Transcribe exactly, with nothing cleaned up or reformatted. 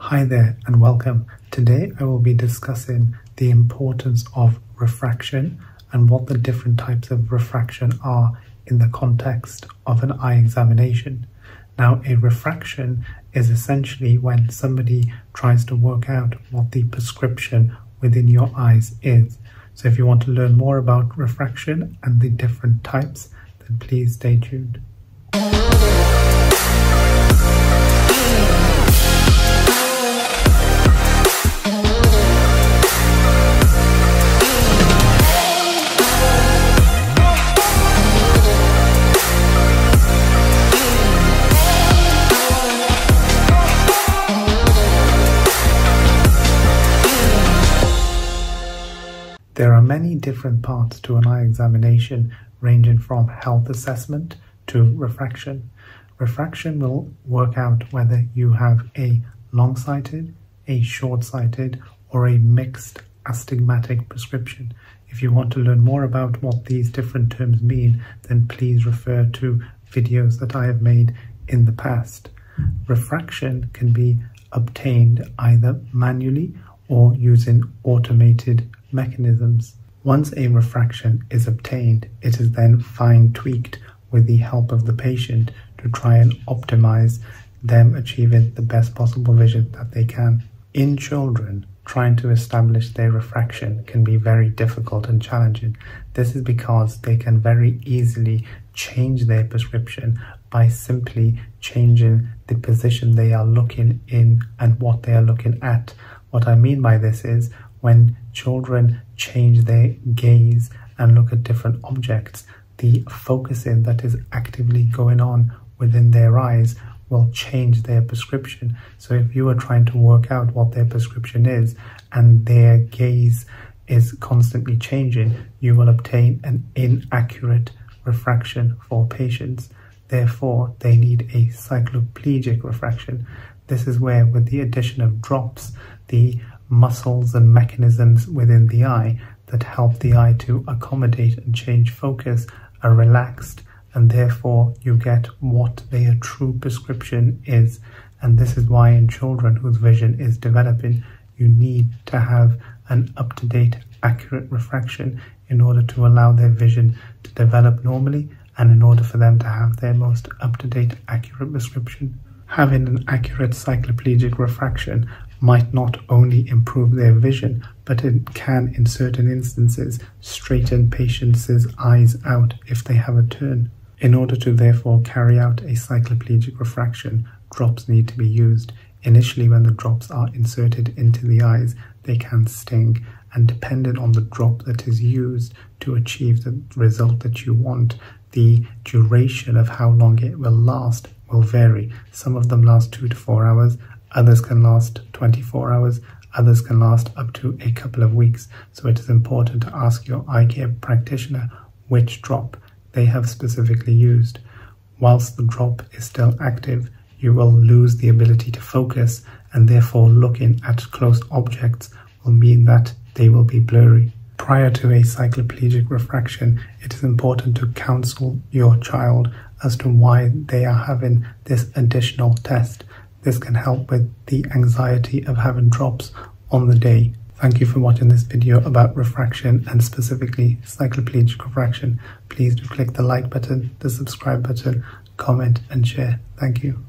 Hi there and welcome. Today I will be discussing the importance of refraction and what the different types of refraction are in the context of an eye examination. Now, a refraction is essentially when somebody tries to work out what the prescription within your eyes is. So if you want to learn more about refraction and the different types, then please stay tuned. There are many different parts to an eye examination, ranging from health assessment to refraction. Refraction will work out whether you have a long-sighted, a short-sighted, or a mixed astigmatic prescription. If you want to learn more about what these different terms mean, then please refer to videos that I have made in the past. Refraction can be obtained either manually or using automated mechanisms. Once a refraction is obtained, it is then fine-tweaked with the help of the patient to try and optimize them achieving the best possible vision that they can. In children, trying to establish their refraction can be very difficult and challenging. This is because they can very easily change their prescription by simply changing the position they are looking in and what they are looking at. What I mean by this is, when children change their gaze and look at different objects, the focusing that is actively going on within their eyes will change their prescription. So if you are trying to work out what their prescription is and their gaze is constantly changing, you will obtain an inaccurate refraction for patients. Therefore, they need a cycloplegic refraction. This is where, with the addition of drops, the muscles and mechanisms within the eye that help the eye to accommodate and change focus are relaxed, and therefore you get what their true prescription is. And this is why in children whose vision is developing, you need to have an up-to-date, accurate refraction in order to allow their vision to develop normally and in order for them to have their most up-to-date, accurate prescription. Having an accurate cycloplegic refraction might not only improve their vision, but it can, in certain instances, straighten patients' eyes out if they have a turn. In order to therefore carry out a cycloplegic refraction, drops need to be used. Initially, when the drops are inserted into the eyes, they can sting, and depending on the drop that is used to achieve the result that you want, the duration of how long it will last will vary. Some of them last two to four hours, others can last twenty-four hours, others can last up to a couple of weeks. So it is important to ask your eye care practitioner which drop they have specifically used. Whilst the drop is still active, you will lose the ability to focus, and therefore looking at close objects will mean that they will be blurry. Prior to a cycloplegic refraction, it is important to counsel your child as to why they are having this additional test. This can help with the anxiety of having drops on the day. Thank you for watching this video about refraction and specifically cycloplegic refraction. Please do click the like button, the subscribe button, comment and share. Thank you.